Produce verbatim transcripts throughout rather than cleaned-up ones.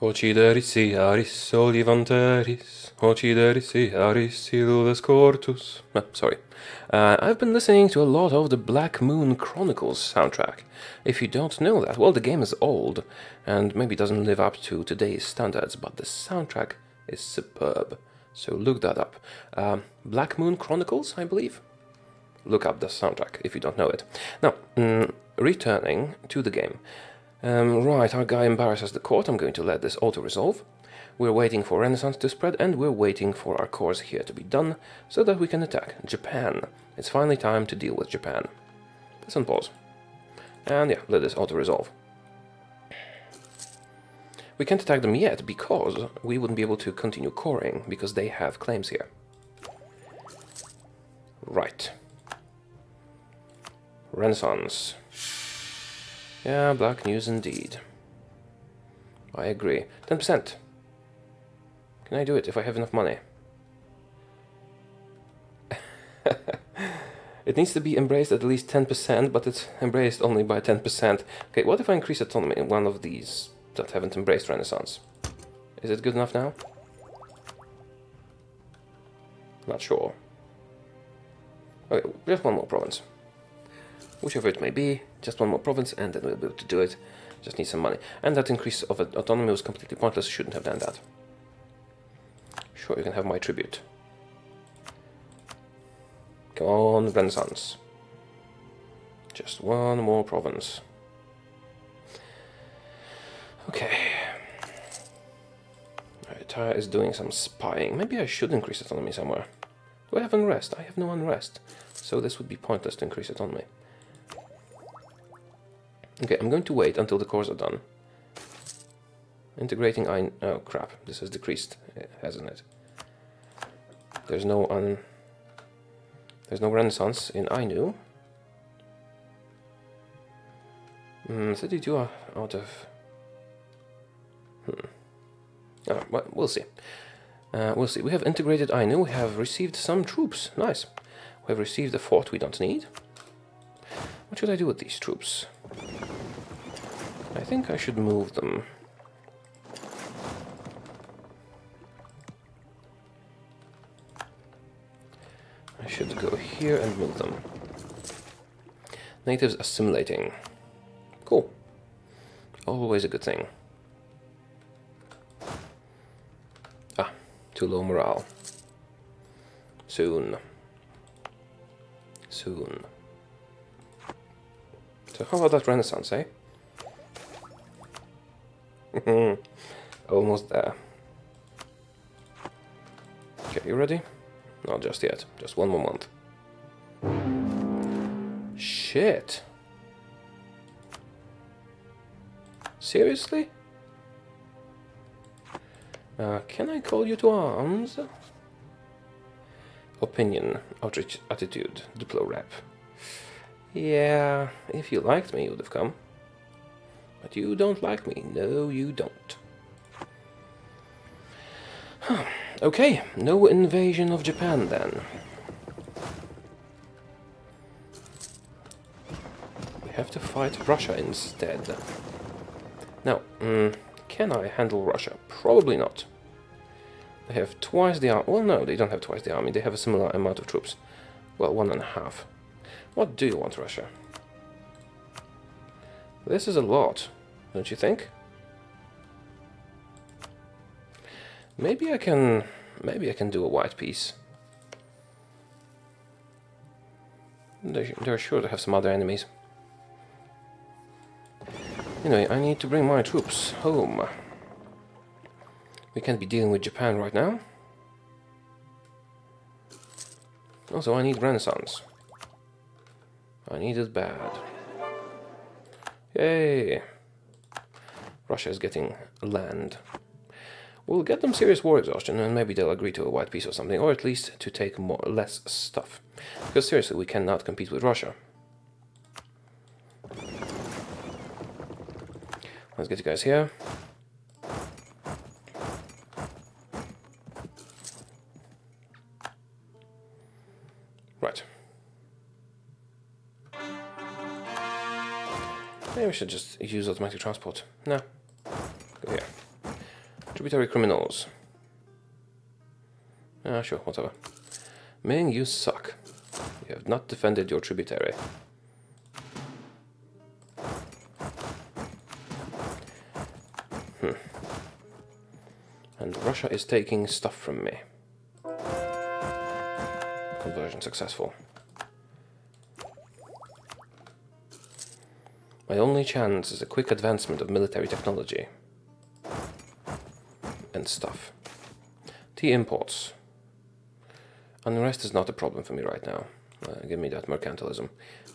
Occiderisi aris olivanteris, occiderisi aris illudes cortus. Oh, sorry. Uh, I've been listening to a lot of the Black Moon Chronicles soundtrack. If you don't know that, well, the game is old, and maybe doesn't live up to today's standards, but the soundtrack is superb. So look that up. Uh, Black Moon Chronicles, I believe? Look up the soundtrack, if you don't know it. Now, mm, returning to the game. Um, right, our guy embarrasses the court. I'm going to let this auto-resolve. We're waiting for Renaissance to spread, and we're waiting for our cores here to be done, so that we can attack Japan. It's finally time to deal with Japan. Let's unpause. And yeah, let this auto-resolve. We can't attack them yet, because we wouldn't be able to continue coring, because they have claims here. Right. Renaissance. Yeah, black news indeed. I agree. ten percent. Can I do it if I have enough money? It needs to be embraced at least ten percent, but it's embraced only by ten percent. Okay, what if I increase autonomy in one of these that haven't embraced Renaissance? Is it good enough now? Not sure. Okay, just one more province. Whichever it may be, just one more province, and then we'll be able to do it. Just need some money. And that increase of autonomy was completely pointless, shouldn't have done that. Sure, you can have my tribute. Come on, Renaissance. Just one more province. Okay. Ayutthaya is doing some spying. Maybe I should increase autonomy somewhere. Do I have unrest? I have no unrest. So this would be pointless to increase autonomy. Okay, I'm going to wait until the cores are done. Integrating Ainu. Oh crap, this has decreased, hasn't it? There's no un... There's no Renaissance in Ainu. Mm, thirty-two are out of... Hmm. Oh, well, we'll see. Uh, we'll see. We have integrated Ainu, we have received some troops. Nice. We have received a fort we don't need. What should I do with these troops? I think I should move them. I should go here and move them. Natives assimilating. Cool. Always a good thing. Ah, too low morale. Soon. Soon. So how about that Renaissance, eh? Almost there. Okay, you ready? Not just yet. Just one more month. Shit! Seriously? Uh, can I call you to arms? Opinion, outreach, attitude, diplo rep. Yeah, if you liked me, you would have come. But you don't like me. No, you don't. Huh. Okay, no invasion of Japan then. We have to fight Russia instead. Now, um, can I handle Russia? Probably not. They have twice the army. Well, no, they don't have twice the army. They have a similar amount of troops. Well, one and a half. What do you want, Russia? This is a lot, don't you think? Maybe I can... maybe I can do a white piece. They're, they're sure to have some other enemies. Anyway, I need to bring my troops home. We can't be dealing with Japan right now. Also, I need Renaissance. I need it bad. Yay! Russia is getting land. We'll get them serious war exhaustion, and maybe they'll agree to a white peace or something, or at least to take more less stuff. Because seriously, we cannot compete with Russia. Let's get you guys here. Right. Maybe we should just use automatic transport. No. Go here. Tributary criminals. Ah, sure, whatever. Ming, you suck. You have not defended your tributary. Hmm. And Russia is taking stuff from me. Conversion successful. My only chance is a quick advancement of military technology. And stuff. Tea imports. Unrest is not a problem for me right now. Uh, give me that mercantilism.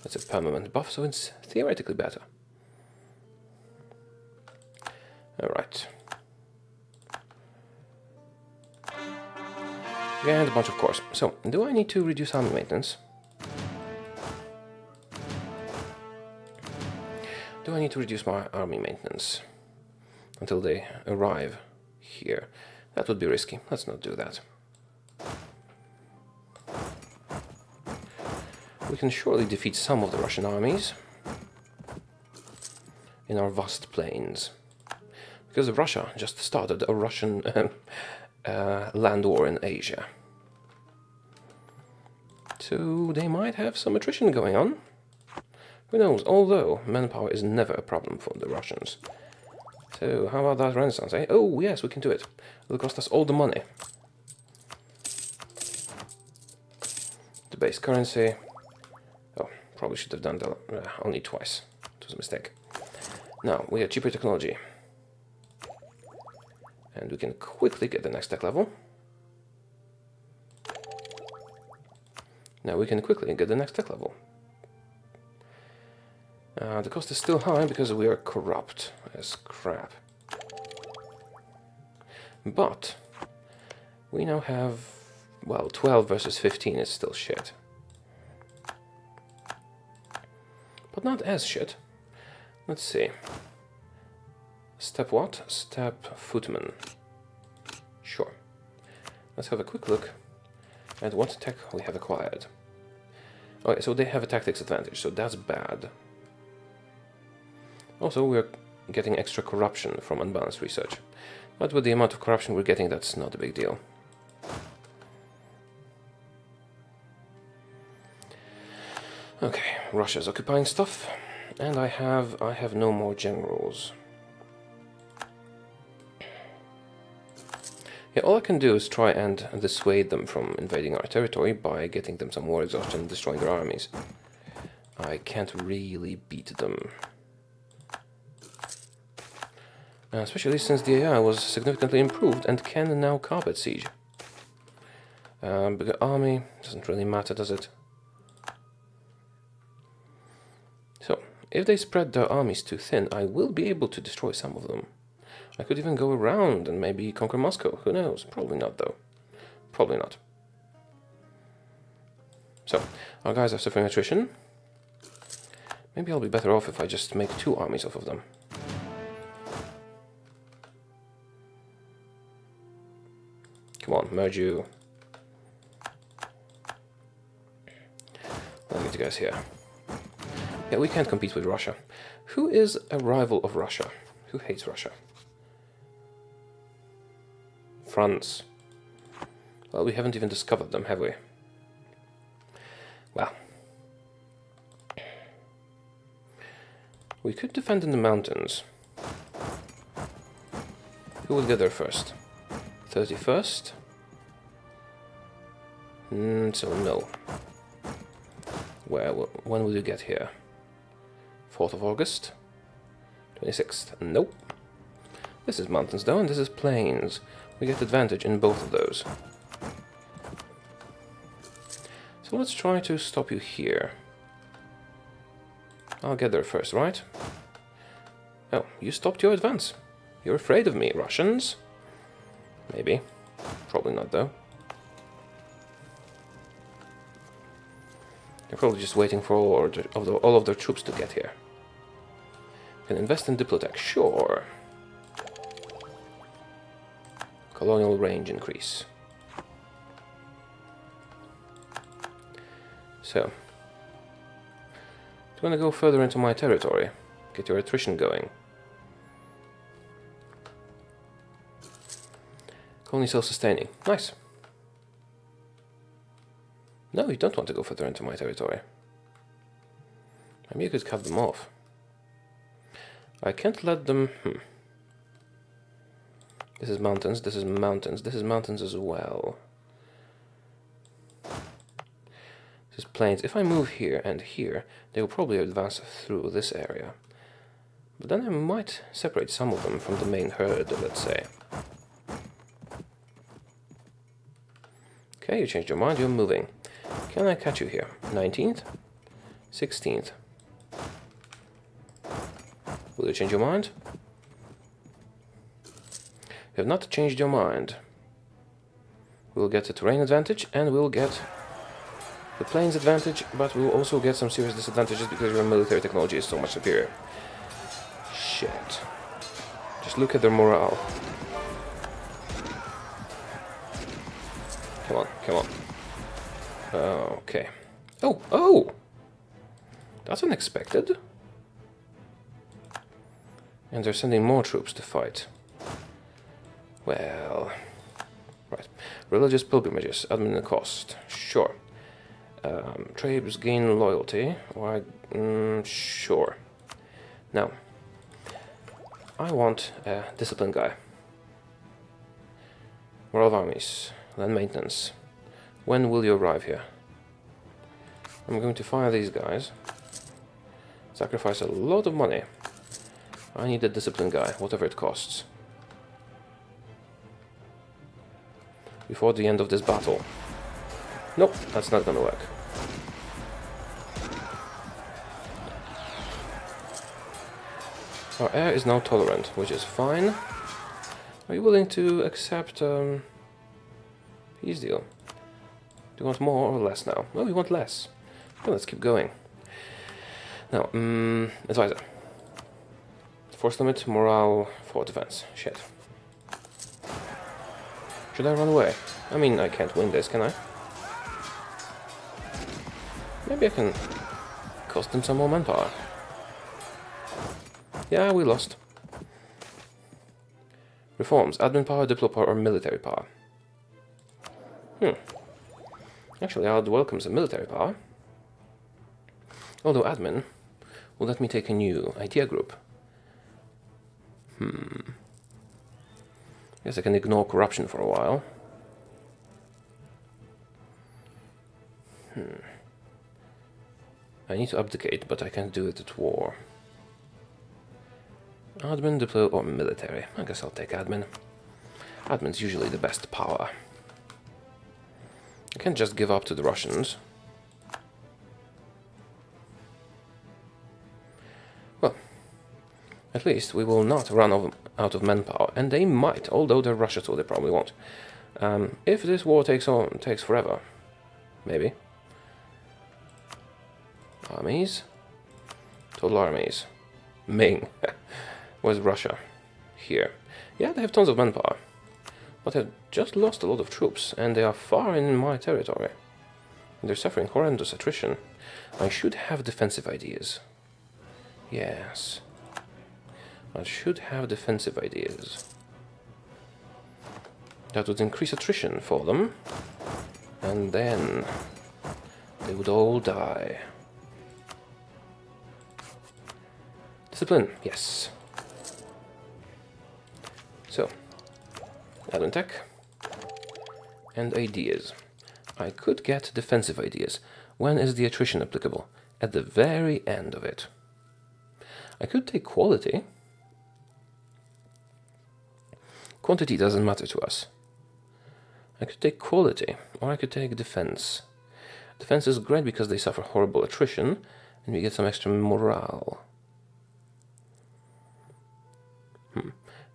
That's a permanent buff, so it's theoretically better. Alright. And a bunch of cores. So, do I need to reduce army maintenance? Do I need to reduce my army maintenance until they arrive here? That would be risky. Let's not do that. We can surely defeat some of the Russian armies in our vast plains. Because Russia just started a Russian uh, uh, land war in Asia. So they might have some attrition going on. Who knows? Although, manpower is never a problem for the Russians. So, how about that Renaissance, eh? Oh, yes, we can do it. It'll cost us all the money. The base currency. Oh, probably should have done that uh, only twice. It was a mistake. Now, we have cheaper technology. And we can quickly get the next tech level. Now we can quickly get the next tech level. Uh, the cost is still high because we are corrupt as crap. But we now have, well, twelve versus fifteen is still shit. But not as shit. Let's see. Step what? Step footman. Sure. Let's have a quick look at what tech we have acquired. Okay, so they have a tactics advantage, so that's bad. Also, we're getting extra corruption from unbalanced research. But with the amount of corruption we're getting, that's not a big deal. Okay, Russia's occupying stuff, and I have I have no more generals. Yeah, all I can do is try and dissuade them from invading our territory by getting them some war exhaustion and destroying their armies. I can't really beat them. Uh, especially since the A I was significantly improved and can now carpet siege. Um, bigger army, doesn't really matter, does it? So, if they spread their armies too thin, I will be able to destroy some of them. I could even go around and maybe conquer Moscow, who knows? Probably not, though. Probably not. So, our guys are suffering attrition. Maybe I'll be better off if I just make two armies off of them. Come on, merge you. I'll get you guys here. Yeah, we can't compete with Russia. Who is a rival of Russia? Who hates Russia? France. Well, we haven't even discovered them, have we? Well. We could defend in the mountains. Who would get there first? thirty-first? Mm, so no. Where? When will you get here? fourth of August? twenty-sixth? Nope. This is mountains though, and this is plains. We get advantage in both of those. So let's try to stop you here. I'll get there first, right? Oh, you stopped your advance. You're afraid of me, Russians? Maybe. Probably not, though. They're probably just waiting for all of, their, all, of their, all of their troops to get here. Can invest in Diplotech, sure. Colonial range increase. So. Do you want to go further into my territory? Get your attrition going. Colony self-sustaining. Nice. No, you don't want to go further into my territory. Maybe you could cut them off. I can't let them... Hmm. This is mountains, this is mountains, this is mountains as well. This is plains. If I move here and here, they will probably advance through this area. But then I might separate some of them from the main herd, let's say. Okay, you changed your mind, you're moving. Can I catch you here? nineteenth? sixteenth? Will you change your mind? You have not changed your mind. We'll get a terrain advantage, and we'll get the plains advantage, but we'll also get some serious disadvantages because your military technology is so much superior. Shit. Just look at their morale. Come on, come on. Okay. Oh, oh! That's unexpected. And they're sending more troops to fight. Well, right. Religious pilgrimages, admin and cost. Sure. Um, tribes gain loyalty. Why? Mm, sure. Now, I want a disciplined guy. Morale of armies, land maintenance. When will you arrive here? I'm going to fire these guys. Sacrifice a lot of money. I need a disciplined guy, whatever it costs. Before the end of this battle. Nope, that's not gonna work. Our heir is now tolerant, which is fine. Are you willing to accept um peace deal? Do you want more or less now? No, we want less. Well, let's keep going. Now, um, advisor. Force limit, morale for defense. Shit. Should I run away? I mean, I can't win this, can I? Maybe I can cost them some more manpower. Yeah, we lost. Reforms. Admin power, diplo power, or military power. Hmm. Actually, I'd welcome some military power. Although admin will let me take a new idea group. Hmm. I guess I can ignore corruption for a while. Hmm. I need to abdicate, but I can't do it at war. Admin, diplo, or military. I guess I'll take admin. Admin's usually the best power. I can't just give up to the Russians. Well, at least we will not run over... out of manpower, and they might, although they're Russia, so they probably won't. Um, if this war takes on takes forever, maybe. Armies, total armies. Ming, where's Russia? Here. Yeah, they have tons of manpower, but they've just lost a lot of troops, and they are far in my territory. And they're suffering horrendous attrition. I should have defensive ideas. Yes. I should have defensive ideas. That would increase attrition for them, and then they would all die. Discipline, yes. So, admin tech and ideas. I could get defensive ideas. When is the attrition applicable? At the very end of it. I could take quality. Quantity doesn't matter to us. I could take quality, or I could take defense. Defense is great because they suffer horrible attrition, and we get some extra morale. Hmm.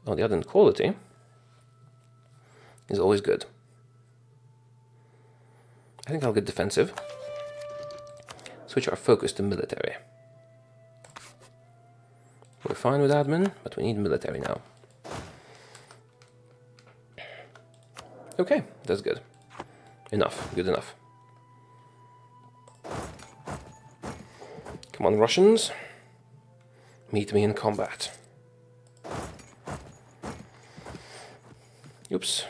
On the other hand, quality is always good. I think I'll get defensive. Switch our focus to military. We're fine with admin, but we need military now. Okay, that's good. Enough, good enough. Come on, Russians. Meet me in combat. Oops.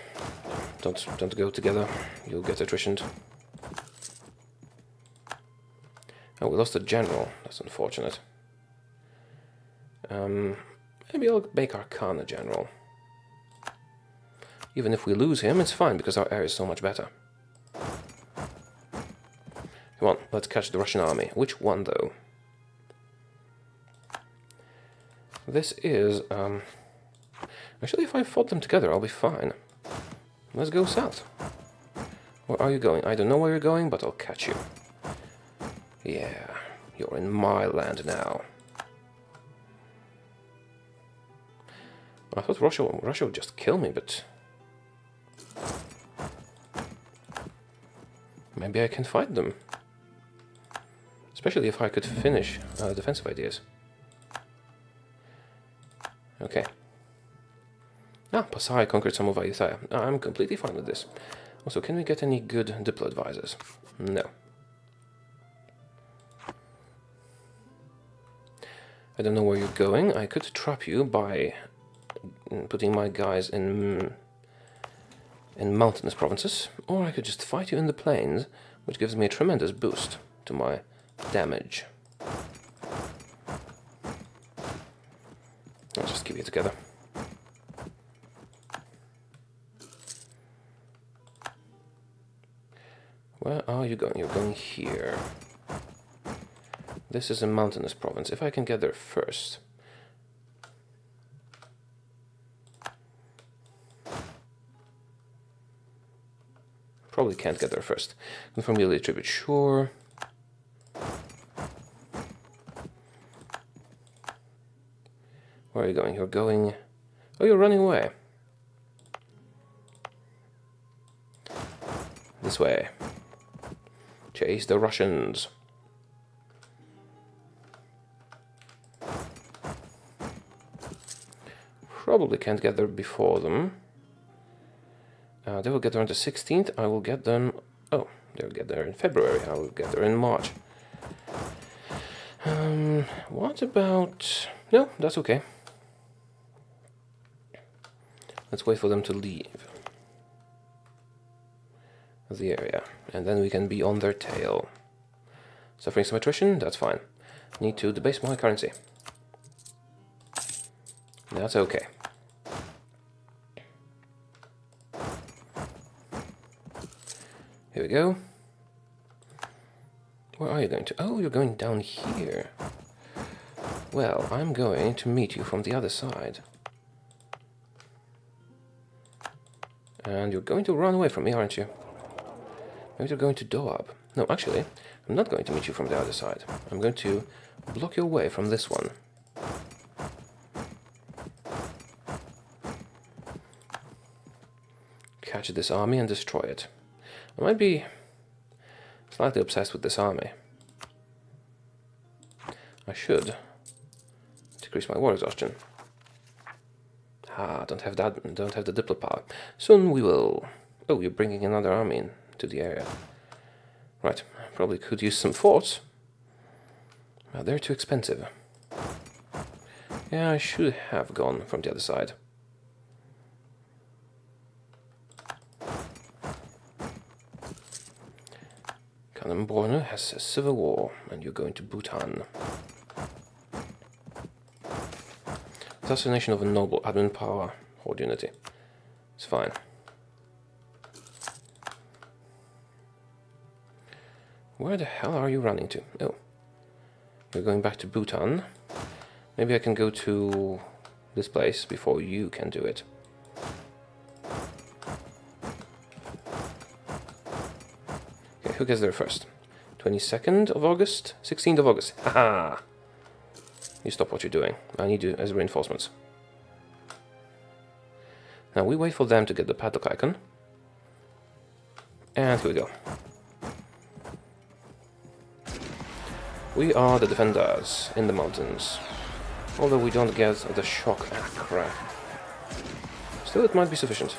Don't don't go together. You'll get attritioned. Oh, we lost a general. That's unfortunate. Um, maybe I'll make our Khan a general. Even if we lose him, it's fine, because our air is so much better. Come on, let's catch the Russian army. Which one, though? This is... Um, actually, if I fought them together, I'll be fine. Let's go south. Where are you going? I don't know where you're going, but I'll catch you. Yeah, you're in my land now. I thought Russia, Russia would just kill me, but... maybe I can fight them. Especially if I could finish uh, defensive ideas. Okay. Ah, Pasai conquered some of Ayutthaya. I'm completely fine with this. Also, can we get any good Diplo advisors? No. I don't know where you're going. I could trap you by putting my guys in... in mountainous provinces, or I could just fight you in the plains, which gives me a tremendous boost to my damage. I'll just keep you together. Where are you going? You're going here. This is a mountainous province. If I can get there first... probably can't get there first. Confirm yearly tribute, sure. Where are you going? You're going... oh, you're running away. This way. Chase the Russians. Probably can't get there before them. Uh, they will get there on the sixteenth, I will get them... oh, they'll get there in February, I will get there in March. Um, what about... no, that's okay. Let's wait for them to leave the area, and then we can be on their tail. Suffering some attrition, that's fine. Need to debase my currency. That's okay. Here we go. Where are you going to? Oh, you're going down here. Well, I'm going to meet you from the other side. And you're going to run away from me, aren't you? Maybe you're going to Doab. No, actually, I'm not going to meet you from the other side. I'm going to block your way from this one. Catch this army and destroy it. I might be slightly obsessed with this army. I should decrease my war exhaustion. Ah, don't have that. Don't have the diplo power. Soon we will. Oh, you're bringing another army in to the area. Right, probably could use some forts. Well, they're too expensive. Yeah, I should have gone from the other side. Kalimborner has a civil war, and you're going to Bhutan. Assassination of a noble, admin power, horde unity. It's fine. Where the hell are you running to? Oh. You're going back to Bhutan. Maybe I can go to this place before you can do it. Who gets there first? twenty-second of August? sixteenth of August. Haha! You stop what you're doing. I need you as reinforcements. Now we wait for them to get the padlock icon. And here we go. We are the defenders in the mountains. Although we don't get the shock. Ah, crap. Still, it might be sufficient.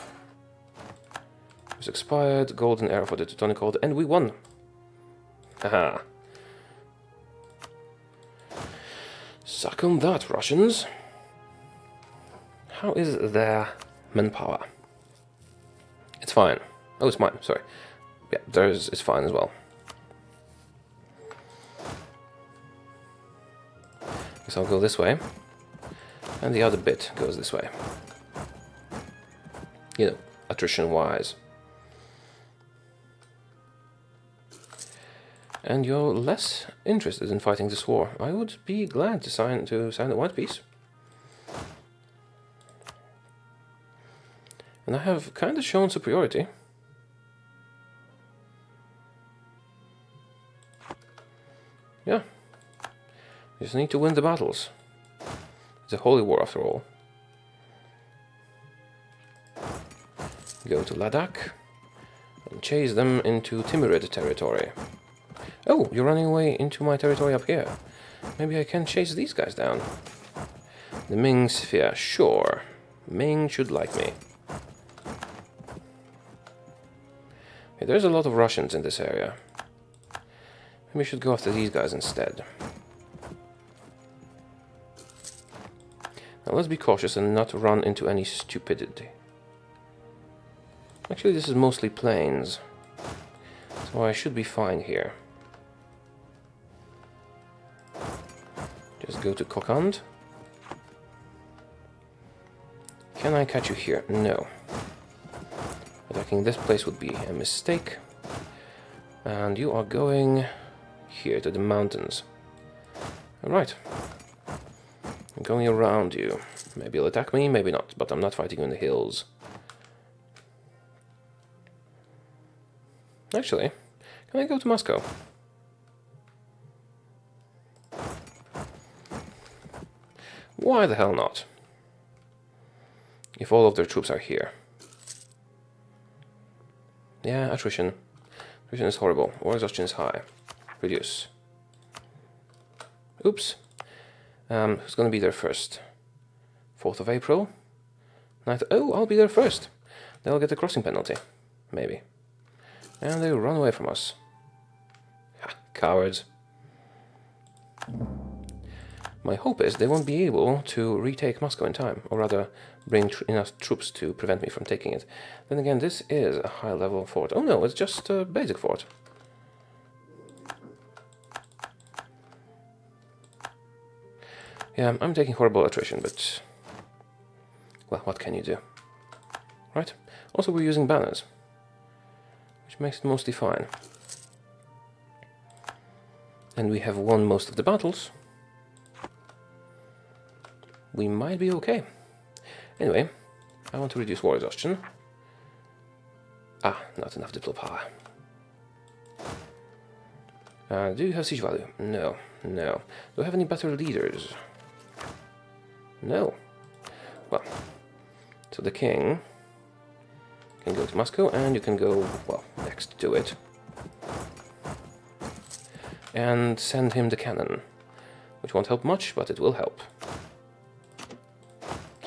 Was expired, golden arrow for the Teutonic Order, and we won! Haha! Suck on that, Russians! How is their manpower? It's fine. Oh, it's mine. Sorry. Yeah, theirs is fine as well. Guess I'll go this way. And the other bit goes this way. You know, attrition-wise. And you're less interested in fighting this war. I would be glad to sign to sign the White Peace. And I have kind of shown superiority. Yeah. You just need to win the battles. It's a holy war after all. Go to Ladakh and chase them into Timurid territory. Oh, you're running away into my territory up here. Maybe I can chase these guys down. The Ming sphere, sure. Ming should like me. Hey, there's a lot of Russians in this area. Maybe we should go after these guys instead. Now let's be cautious and not run into any stupidity. Actually, this is mostly plains. So I should be fine here. Just go to Kokand. Can I catch you here? No. Attacking this place would be a mistake. And you are going here to the mountains. Alright. I'm going around you. Maybe you'll attack me, maybe not, but I'm not fighting you in the hills. Actually, can I go to Moscow? Why the hell not? If all of their troops are here. Yeah, attrition. Attrition is horrible. War exhaustion is high. Reduce. Oops. Um, who's gonna be there first? fourth of April? Night oh, I'll be there first! They'll get a crossing penalty. Maybe. And they run away from us. Ha, cowards. My hope is they won't be able to retake Moscow in time, or rather bring tr enough troops to prevent me from taking it. Then again, this is a high-level fort. Oh no, it's just a basic fort. Yeah, I'm taking horrible attrition, but... well, what can you do? Right? Also, we're using banners, which makes it mostly fine. And we have won most of the battles. We might be okay. Anyway, I want to reduce war exhaustion. Ah, not enough diplo power. Uh, do you have siege value? No, no. Do I have any better leaders? No. Well, so the king can go to Moscow, and you can go, well, next to it. And send him the cannon, which won't help much, but it will help.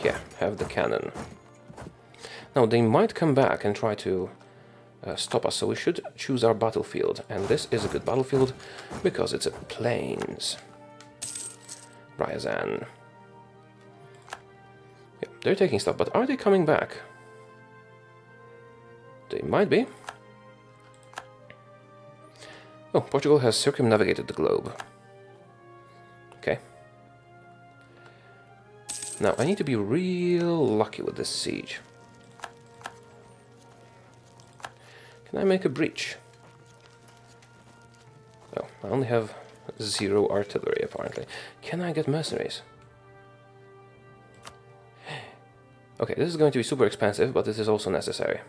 Yeah, have the cannon. Now, they might come back and try to uh, stop us, so we should choose our battlefield. And this is a good battlefield, because it's a plains. Ryazan. Yeah, they're taking stuff, but are they coming back? They might be. Oh, Portugal has circumnavigated the globe. Okay. Now, I need to be real lucky with this siege. Can I make a breach? Oh, I only have zero artillery, apparently. Can I get mercenaries? Okay, this is going to be super expensive, but this is also necessary.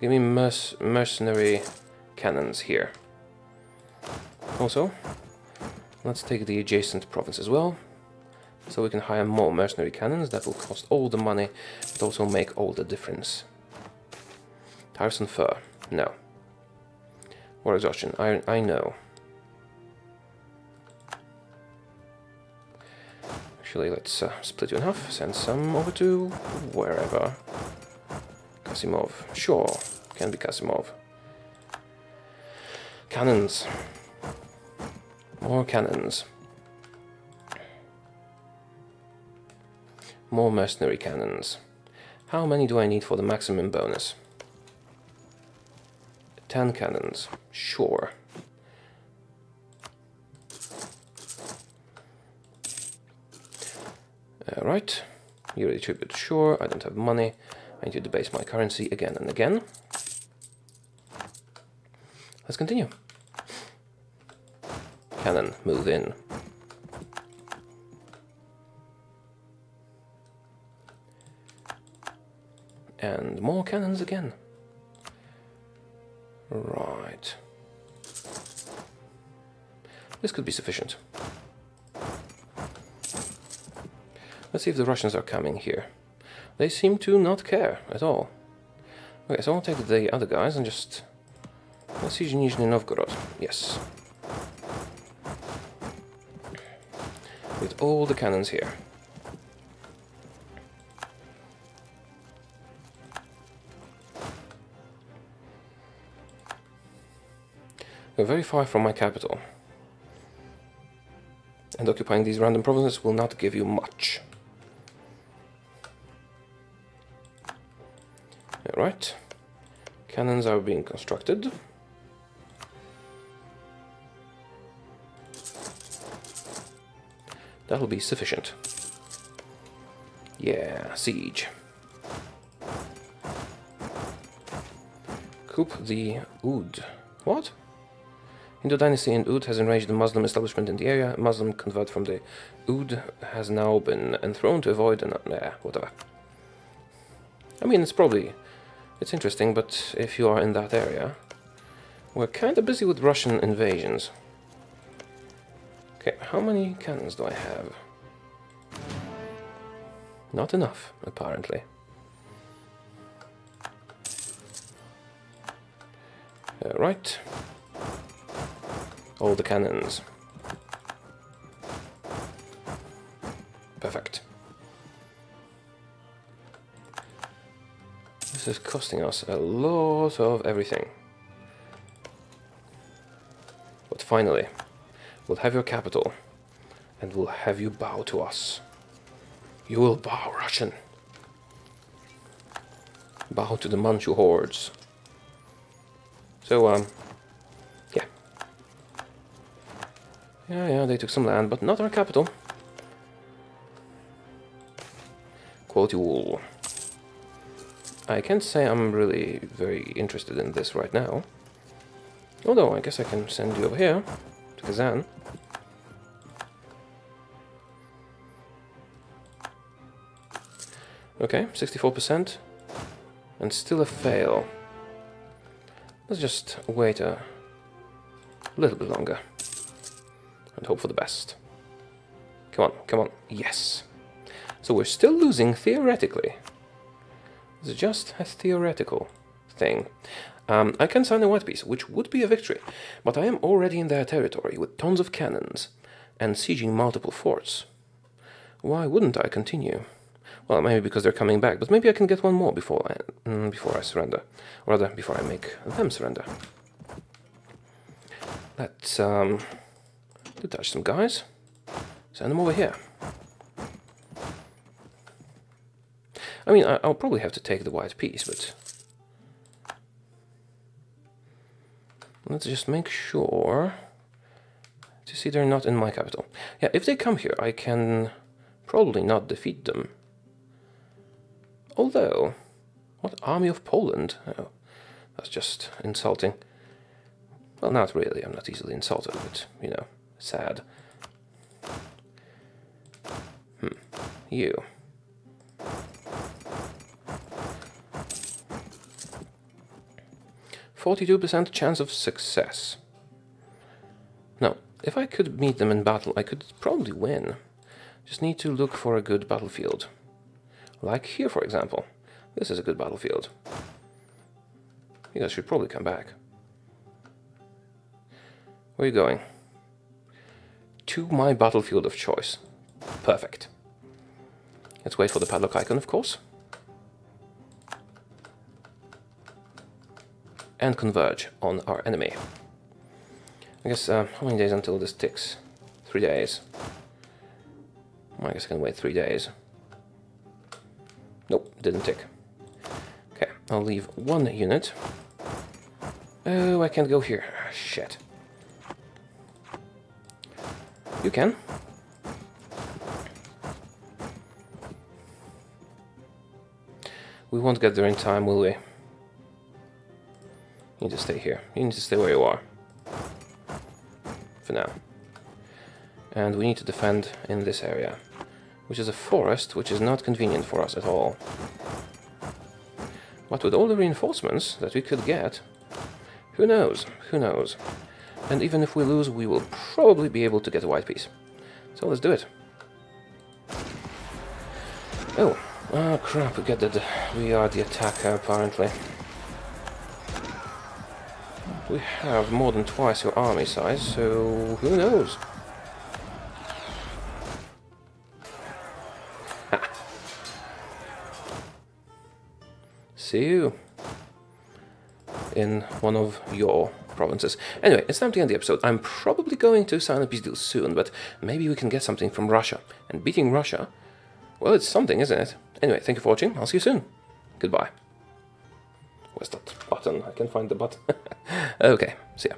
Give me merc mercenary cannons here. Also, let's take the adjacent province as well. So we can hire more mercenary cannons. That will cost all the money, but also make all the difference. Tires and fur. No. War exhaustion. I, I know. Actually, let's uh, split you in half. Send some over to wherever. Kasimov. Sure. Can be Kasimov. Cannons. More cannons. More mercenary cannons. How many do I need for the maximum bonus? Ten cannons, sure. All right, you really tribute, sure. I don't have money. I need to debase my currency again and again. Let's continue. Cannon, move in. And more cannons again. Right. This could be sufficient. Let's see if the Russians are coming here. They seem to not care at all. Okay, so I'll take the other guys and just... Let's siege Nizhny Novgorod. Yes. With all the cannons here. We're very far from my capital. And occupying these random provinces will not give you much. Alright. Cannons are being constructed. That'll be sufficient. Yeah, siege. Coup the Oud. What? Hindu dynasty in Oud has enraged the Muslim establishment in the area. Muslim convert from the Oud has now been enthroned to avoid an... Uh, whatever. I mean, it's probably... It's interesting, but if you are in that area... We're kind of busy with Russian invasions. Okay, how many cannons do I have? Not enough, apparently. All right. All the cannons. Perfect. This is costing us a lot of everything. But finally, we'll have your capital, and we'll have you bow to us. You will bow, Russian. Bow to the Manchu hordes. So, um... Yeah, yeah, they took some land, but not our capital. Quality wool. I can't say I'm really very interested in this right now. Although, I guess I can send you over here, to Kazan. Okay, sixty-four percent. And still a fail. Let's just wait a little bit longer. And hope for the best. Come on, come on. Yes. So we're still losing theoretically. It's just a theoretical thing. Um, I can sign a white piece, which would be a victory, but I am already in their territory with tons of cannons and sieging multiple forts. Why wouldn't I continue? Well, maybe because they're coming back, but maybe I can get one more before I, mm, before I surrender. Or rather, before I make them surrender. Let's... Um, Detach some guys, send them over here. I mean, I, I'll probably have to take the white piece, but... Let's just make sure to see they're not in my capital. Yeah, if they come here, I can probably not defeat them. Although, what army of Poland? Oh, that's just insulting. Well, not really, I'm not easily insulted, but, you know... Sad. Hmm. You. forty-two percent chance of success. Now, if I could meet them in battle, I could probably win. Just need to look for a good battlefield. Like here, for example. This is a good battlefield. You guys should probably come back. Where are you going? To my battlefield of choice. Perfect. Let's wait for the padlock icon, of course. And converge on our enemy. I guess, uh, how many days until this ticks? Three days. I guess I can wait three days. Nope, didn't tick. Okay, I'll leave one unit. Oh, I can't go here. Shit. You can. We won't get there in time, will we? You need to stay here. You need to stay where you are. For now. And we need to defend in this area, which is a forest, which is not convenient for us at all. But with all the reinforcements that we could get, who knows, who knows. And even if we lose, we will probably be able to get a white piece. So let's do it. Oh, oh crap, we get that we are the attacker, apparently. We have more than twice your army size, so who knows? See you in one of your provinces. Anyway, it's time to end the episode. I'm probably going to sign a peace deal soon, but maybe we can get something from Russia. And beating Russia, well, it's something, isn't it? Anyway, thank you for watching. I'll see you soon. Goodbye. Where's that button? I can't find the button. Okay, see ya.